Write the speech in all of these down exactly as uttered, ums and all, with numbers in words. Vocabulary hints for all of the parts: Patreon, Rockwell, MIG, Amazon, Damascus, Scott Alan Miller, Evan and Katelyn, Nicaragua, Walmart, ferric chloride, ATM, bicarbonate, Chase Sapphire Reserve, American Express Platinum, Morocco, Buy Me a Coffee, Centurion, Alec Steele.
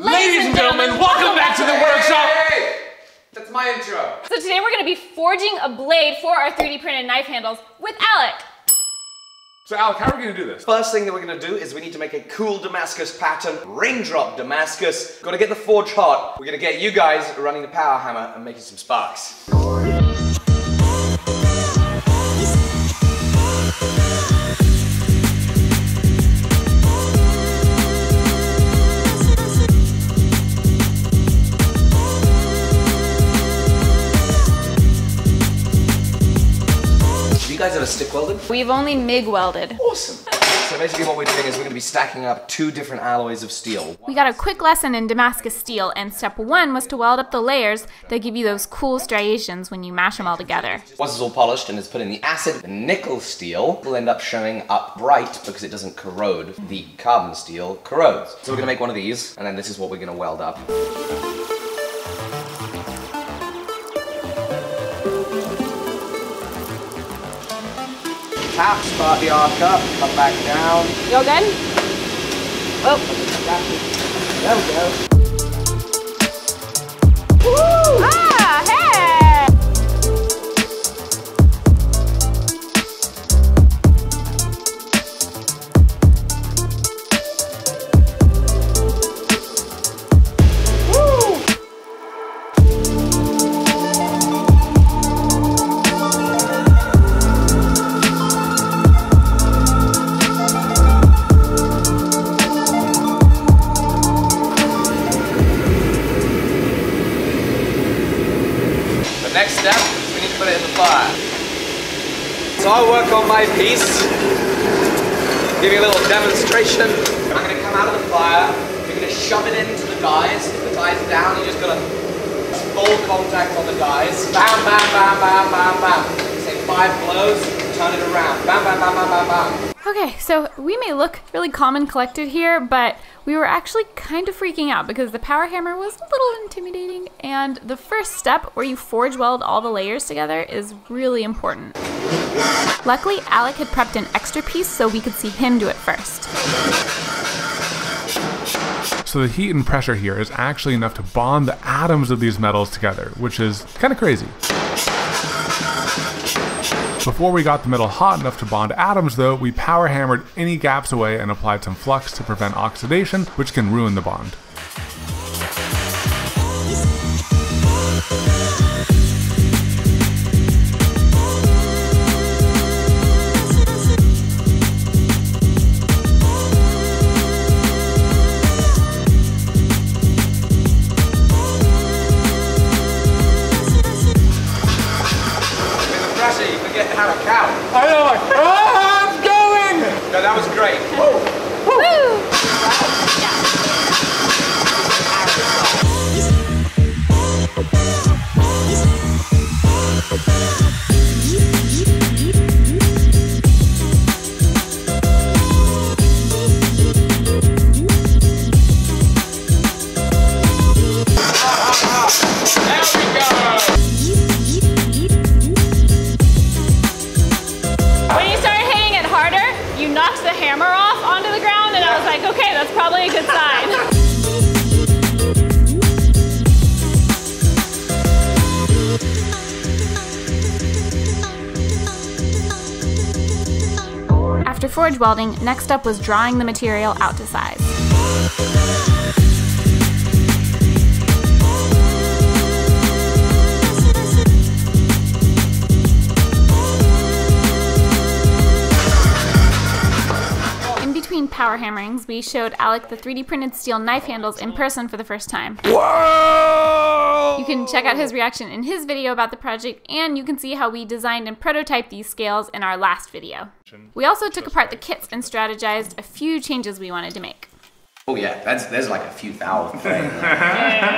Ladies and gentlemen, welcome back to the workshop. Hey, that's my intro. So today we're gonna be forging a blade for our three D printed knife handles with Alec. So Alec, how are we gonna do this? First thing that we're gonna do is we need to make a cool Damascus pattern, raindrop Damascus. Gotta get the forge hot. We're gonna get you guys running the power hammer and making some sparks. You guys ever stick welded? We've only MIG welded. Awesome. So basically what we're doing is we're gonna be stacking up two different alloys of steel. We got a quick lesson in Damascus steel, and step one was to weld up the layers that give you those cool striations when you mash them all together. Once it's all polished and it's put in the acid, the nickel steel will end up showing up bright because it doesn't corrode. The carbon steel corrodes. So we're gonna make one of these, and then this is what we're gonna weld up. Tap, start the arc up, come back down. You all good? Oh. There we go. Woo! Ah, hey! Next step, we need to put it in the fire. So I'll work on my piece, give you a little demonstration. I'm gonna come out of the fire, you're gonna shove it into the dies, the dies down, you just gotta full contact on the dies. Bam, bam, bam, bam, bam, bam. Say five blows, turn it around. Bam, bam, bam, bam, bam, bam. Okay, so we may look really calm and collected here, but we were actually kind of freaking out because the power hammer was a little intimidating, and the first step where you forge weld all the layers together is really important. Luckily, Alec had prepped an extra piece so we could see him do it first. So the heat and pressure here is actually enough to bond the atoms of these metals together, which is kind of crazy. Before we got the metal hot enough to bond atoms though, we power hammered any gaps away and applied some flux to prevent oxidation, which can ruin the bond. I know, like, oh, I'm going! No, that was great. Woo! Woo! There we go! The hammer off onto the ground, and I was like, okay, that's probably a good sign. After forge welding, next up was drawing the material out to size. Power hammerings, we showed Alec the three D printed steel knife handles in person for the first time. Whoa! You can check out his reaction in his video about the project, and you can see how we designed and prototyped these scales in our last video. We also took apart the kits and strategized a few changes we wanted to make. Oh yeah, that's, there's like a few thousand things.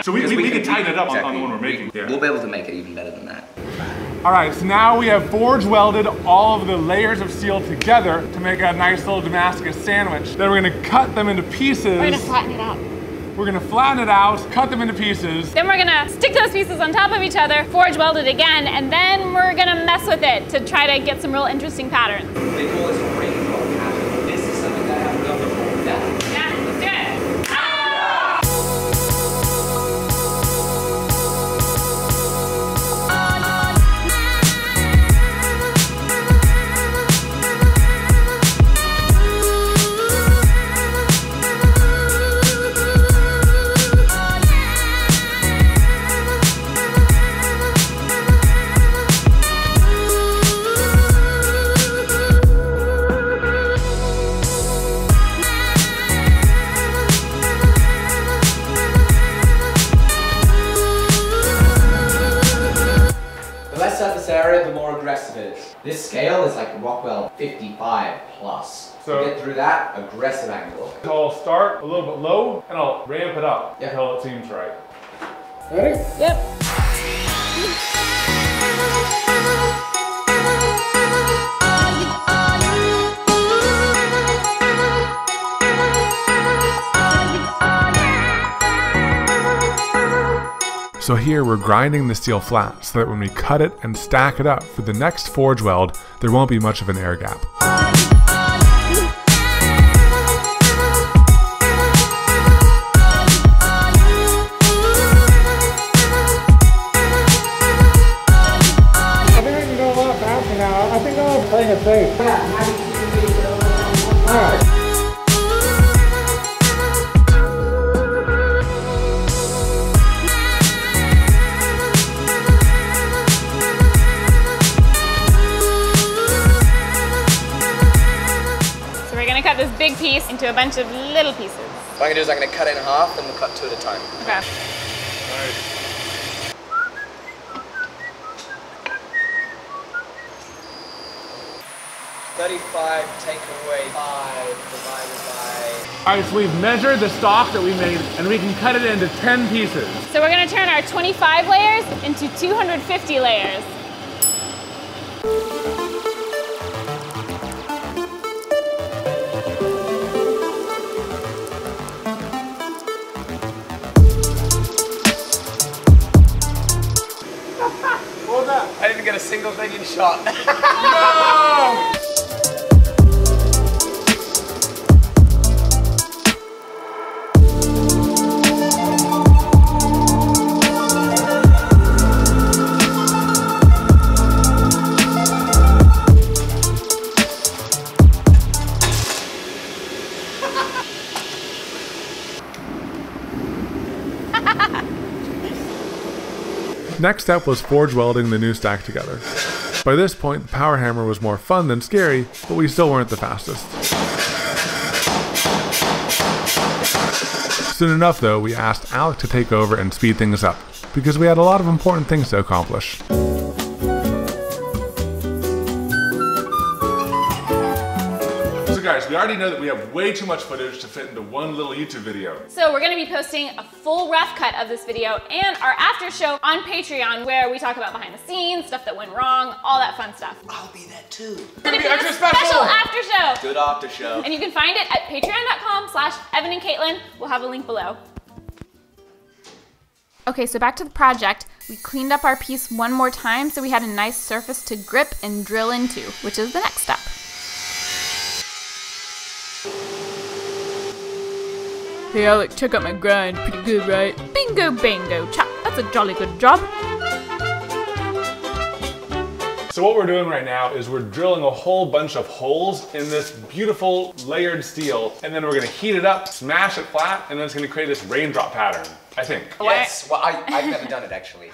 So we, we, we, we can tighten it up exactly. on the one we're making. We, yeah. We'll be able to make it even better than that. Alright, so now we have forge welded all of the layers of steel together to make a nice little Damascus sandwich. Then we're gonna cut them into pieces. We're gonna flatten it out. We're gonna flatten it out, cut them into pieces. Then we're gonna stick those pieces on top of each other, forge weld it again, and then we're gonna mess with it to try to get some real interesting patterns. They call this rainbow pattern. This is something that I haven't done before. Yeah, let's do it. Ah! the rest of it. This scale is like Rockwell fifty-five plus. So to get through that aggressive angle. I'll start a little bit low and I'll ramp it up yep. until it seems right. Ready? Yep. So here we're grinding the steel flat so that when we cut it and stack it up for the next forge weld, there won't be much of an air gap. I think I can go a lot faster now. I think I'll play it safe. All right. This big piece into a bunch of little pieces. What I'm gonna do is I'm gonna cut it in half and we'll cut two at a time. Okay. Nice. thirty-five take away five divided by... All right, so we've measured the stock that we made and we can cut it into ten pieces. So we're gonna turn our twenty-five layers into two hundred fifty layers. I didn't get a single thing in shot. No! Next step was forge welding the new stack together. By this point, the power hammer was more fun than scary, but we still weren't the fastest. Soon enough though, we asked Alec to take over and speed things up, because we had a lot of important things to accomplish. We already know that we have way too much footage to fit into one little YouTube video. So we're going to be posting a full rough cut of this video and our after show on Patreon, where we talk about behind the scenes, stuff that went wrong, all that fun stuff. I'll be there too. It's going to be an extra special. special after show. Good after show. And you can find it at patreon.com slash Evan and Katelyn. We'll have a link below. Okay, so back to the project. We cleaned up our piece one more time so we had a nice surface to grip and drill into, which is the next step. Hey Alec, check out my grind. Pretty good, right? Bingo bango, chap. That's a jolly good job. So what we're doing right now is we're drilling a whole bunch of holes in this beautiful layered steel, and then we're gonna heat it up, smash it flat, and then it's gonna create this raindrop pattern, I think. Yes, well, I, I've never done it, actually.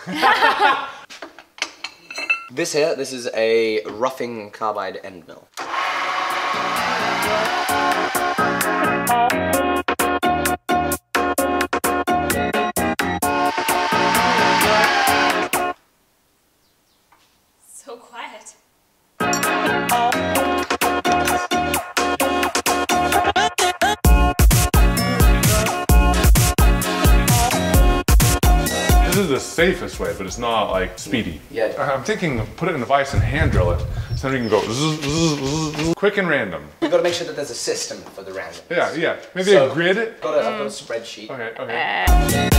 This here, this is a roughing carbide end mill. Safest way, but it's not like speedy. Yeah. I'm thinking put it in a vise and hand drill it, so then you can go zzz, zzz, zzz, quick and random. You've got to make sure that there's a system for the random. Yeah, yeah. Maybe so a grid. I've got a, mm. I've got a spreadsheet. Okay, okay. Uh.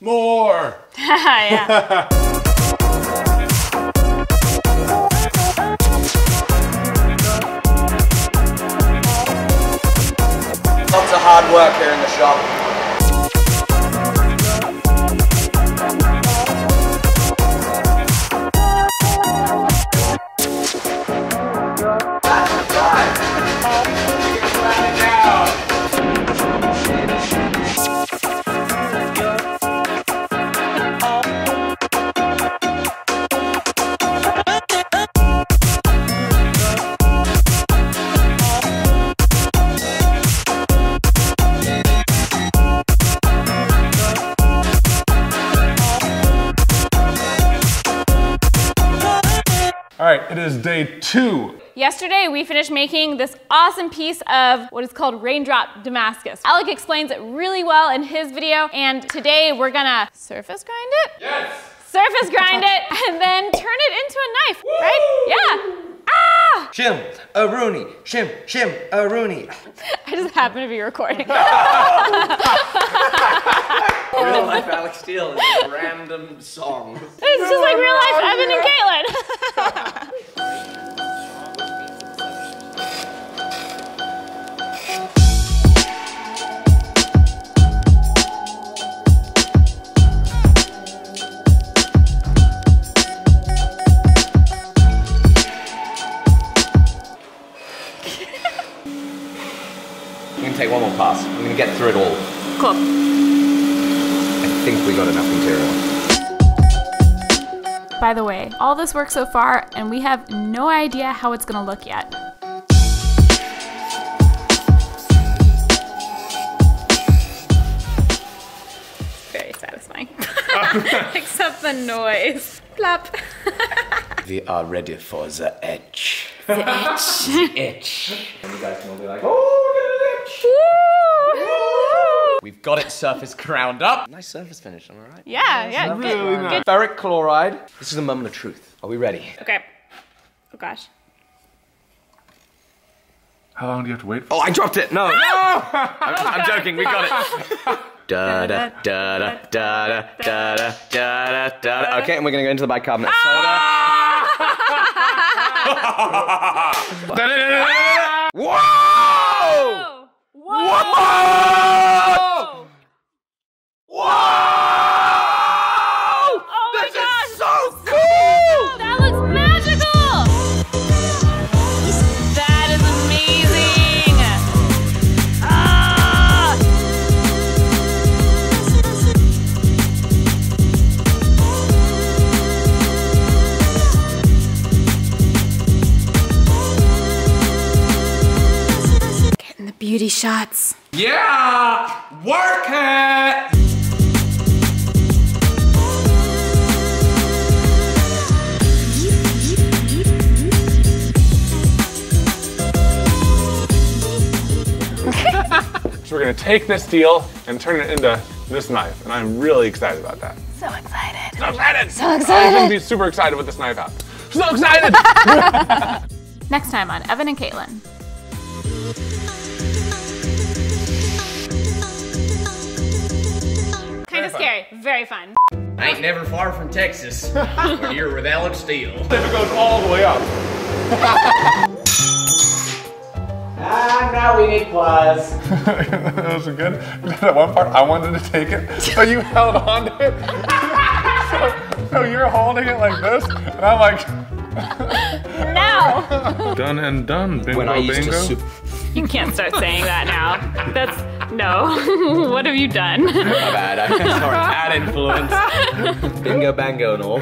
More! Yeah. Lots of hard work here in the shop. That's right. All right, it is day two. Yesterday, we finished making this awesome piece of what is called raindrop Damascus. Alec explains it really well in his video, and today we're gonna surface grind it? Yes! Surface grind it, and then turn it into a knife, Woo! Right? Yeah! Ah! Shim, a rooney, shim, shim, a rooney. I just happen to be recording. Real life Alec Steele is a random song. It's just like real life Evan and Katelyn. Take one more pass. I'm gonna get through it all. Cool. I think we got enough material. By the way, all this work so far, and we have no idea how it's gonna look yet. Very satisfying. Except the noise. Plop. We are ready for the edge. The edge. The edge. And you guys can all be like, oh! Woo! We've got it surface ground up. Nice surface finish, am I right? Yeah, yeah, yeah good, really good. Ferric chloride. This is the moment of truth. Are we ready? Okay. Oh gosh. How long do you have to wait for? Oh, I dropped it. No. No! I'm, oh, I'm joking. We got it. Da da da da da da da da da. Okay, and we're gonna go into the bicarbonate soda. Whoa! Whoa! Whoa! Whoa! Oh my this God. Is so cool! That looks magical! That is amazing! Ah! Getting the beauty shots. Yeah! Work it! So we're gonna take this deal and turn it into this knife, and I'm really excited about that. So excited. So excited! So excited! I'm gonna be super excited with this knife out. So excited! Next time on Evan and Katelyn. Scary, very fun. I ain't never far from Texas when you're with Alec Steele. It goes all the way up. Ah, now we need plus. That was good. At one part, I wanted to take it, but you held on to it. so, so you're holding it like this, and I'm like, no. Done and done. Bingo, when I used bingo. To you can't start saying that now. That's. No. What have you done? My bad. I'm sorry. Bad influence. Bingo, bango, and all.